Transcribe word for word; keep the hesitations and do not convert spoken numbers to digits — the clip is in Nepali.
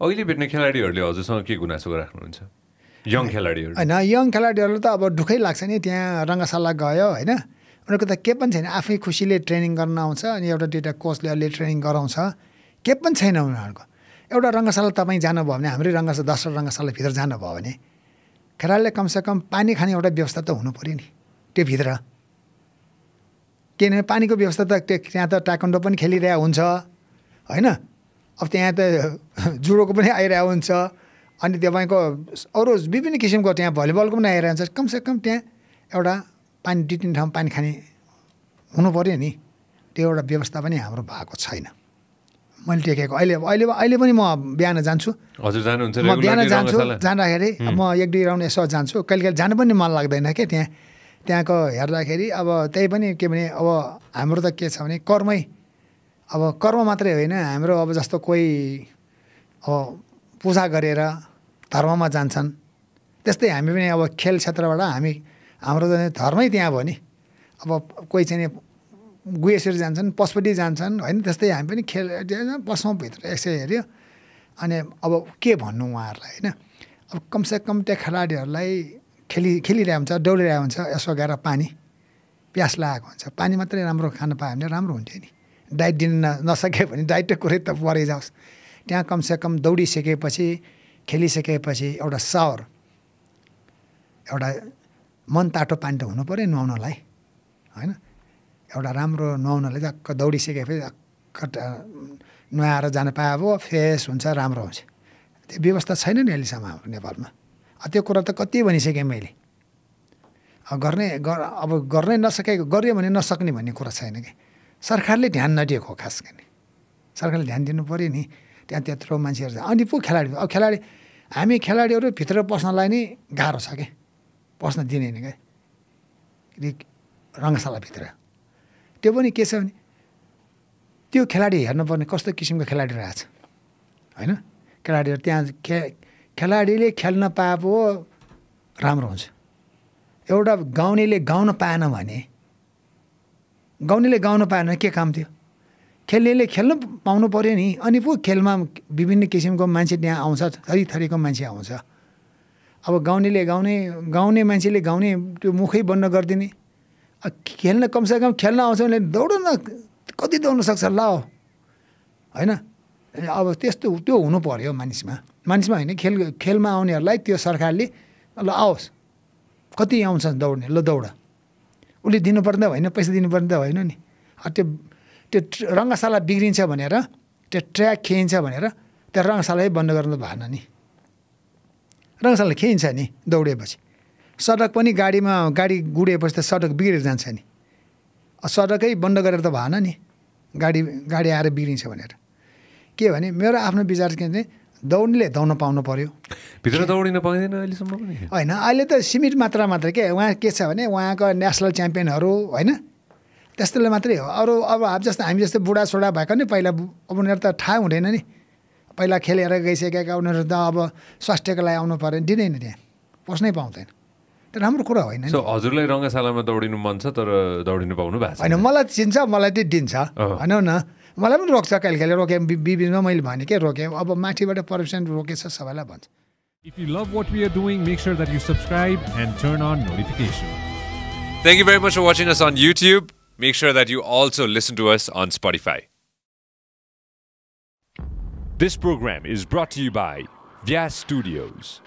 अहिले बेच्ने खेलाडीहरूले हजुरसँग के गुनासो राख्नुहुन्छ? यङ खेलाडीहरू हैन, यङ खेलाडीहरू त अब दुखै लाग्छ नि, त्यहाँ रंगशाला गयो हैन, उनीहरुको त के पनि छैन, आफै खुसीले ट्रेनिङ गर्न आउँछ अनि एउटा डेटा कोचले अहिले ट्रेनिङ गराउँछ, के पनि छैन उनीहरुको। एउटा रंगशाला तपाई जानु भयो भने, हाम्रो रंगशाला दशरथ रंगशाला भित्र जानु भयो भने खेलाडीले कम से कम पानी खाने एउटा व्यवस्था त हुनु पर्यो नि त्यो भित्र, किनभने पानीको व्यवस्था त त्यहाँ त ताइक्वान्डो पनि खेलिरहेको हुन्छ हैन, अब त्यहाँ त जुडोको पनि आइरहेको हुन्छ, अनि तपाईँको अरू विभिन्न किसिमको त्यहाँ भलिबलको पनि आइरहेको हुन्छ, कम से कम त्यहाँ एउटा पानी दुई तीन ठाउँ पानी खाने हुनु पर्यो नि, त्यो एउटा व्यवस्था पनि हाम्रो भएको छैन। मैले टेकेको अहिले अहिले अहिले पनि म बिहान जान्छु, हजुर जानुहुन्छ? म बिहान जान्छु, जाँदाखेरि म एक दुई राउन्ड यसो जान्छु, कहिले कहिले जानु पनि मन लाग्दैन के, त्यहाँ त्यहाँको हेर्दाखेरि अब त्यही पनि के भने अब हाम्रो त के छ भने कर्मै, अब कर्म मात्रै होइन हाम्रो, अब जस्तो कोही अब पूजा गरेर धर्ममा जान्छन् त्यस्तै हामी पनि अब खेल क्षेत्रबाट हामी हाम्रो धर्मै त्यहाँ भयो नि, अब कोही चाहिँ गुहेश्वर जान्छन्, पशुपति जान्छन् होइन, त्यस्तै हामी पनि खेल बस्छौँ भित्र यसै हेऱ्यो, अनि अब के भन्नु उहाँहरूलाई होइन। अब कमसेकम त्यो खेलाडीहरूलाई खेली खेलिरहेको हुन्छ, दौडिरहेको हुन्छ, यसो गएर पानी प्यास लागेको हुन्छ, पानी मात्रै राम्रो खान पायो भने राम्रो हुन्थ्यो नि, डाइट दिन नसके भने डाइटको कुरै त परै जाओस्, त्यहाँ कमसेकम दौडिसकेपछि खेलिसकेपछि एउटा सावर एउटा मन तातो पानी त हुनु पऱ्यो नुहाउनलाई होइन, एउटा राम्रो नुहाउनलाई झक्क दौडिसकेपछि झक्क नुहाएर जानु पायो अब फ्रेस हुन्छ, राम्रो हुन्छ, त्यो व्यवस्था छैन नि अहिलेसम्म हाम्रो नेपालमा। त्यो कुरा त कति भनिसकेँ मैले, गर्ने अब गर्नै नसकेको गऱ्यो भने नसक्ने भन्ने कुरा छैन कि, सरकारले ध्यान नदिएको खास गरी, सरकारले ध्यान दिनु पऱ्यो नि, त्यहाँ त्यत्रो मान्छेहरू अनि पो खेलाडी, अब खेलाडी हामी खेलाडीहरू भित्र पस्नलाई नै गाह्रो छ क्या, पस्न दिँदैन क्या रङ्गशालाभित्र। त्यो पनि के छ भने त्यो खेलाडी हेर्नुपर्ने कस्तो किसिमको खेलाडी रहेछ होइन, खेलाडीहरू त्यहाँ खे खेलाडीले खेल्न पाएको राम्रो हुन्छ, एउटा गाउनेले गाउन पाएन भने गाउनेले गाउन पाएन भने के काम थियो, खेल्नेले खेल्न पाउनु पऱ्यो नि, अनि पो खेलमा विभिन्न किसिमको मान्छे त्यहाँ आउँछ, थरी थरीको मान्छे आउँछ, अब गाउनेले गाउने गाउने मान्छेले गाउने त्यो मुखै बन्द गरिदिने, खेल्न कमसेकम खेल्न आउँछ भने दौडन कति दौड्नु सक्छ ल होइन, अब त्यस्तो त्यो हुनु पऱ्यो मानिसमा, मानिसमा होइन खेल खेलमा आउनेहरूलाई त्यो सरकारले ल आओस् कति आउँछन् दौड्ने ल दौड, उसले दिनुपर्ने होइन, पैसा दिनुपर्ने त होइन नि, त्यो त्यो रङ्गशाला बिग्रिन्छ भनेर त्यो ट्र्याक खेइन्छ भनेर त्यो रङ्गशालै बन्द गर्नु भएन नि, रङ्गशाला खेइन्छ नि दौडेपछि, सडक पनि गाडीमा गाडी गुडेपछि त सडक बिग्रेर जान्छ नि, सडकै बन्द गरेर त भएन नि, गाडी गाडी आएर बिग्रिन्छ भनेर। के भने मेरो आफ्नो विचार के भने दौड्नेले दौड्न पाउनु पऱ्यो, भित्र दौडिन पाइँदैन अहिलेसम्म पनि होइन, अहिले त सीमित मात्रा मात्र के, उहाँ के छ भने उहाँको नेसनल च्याम्पियनहरू होइन त्यस्तोले मात्रै हो, अरू अब हामी जस्तो हामी जस्तो बुढासुढा भएको नि पहिला अब उनीहरू त थाहा हुँदैन नि, पहिला खेलेर गइसकेका उनीहरू त अब स्वास्थ्यको लागि आउनु पऱ्यो दिँदैन, त्यहाँ पस्नै पाउँदैन, त्यो राम्रो कुरा होइन। हजुरलाई रङ्गशालामा दौडिनु मन छ तर दौडिनु पाउनु भएको छैन? होइन मलाई चिन्छ, मलाई त्यो दिन्छ भनौँ न, मलाई पनि रोक्छ कहिले कहिले, रोकेँ बिचमा मैले भने के रोकेँ, अब माथिबाट परसेन्ट रोकेछ सबैलाई भन्छ। If you love what we are doing make sure that you subscribe and turn on notification. Thank you very much for watching us on YouTube, make sure that you also listen to us on Spotify. This program is brought to you by Vyas Studios.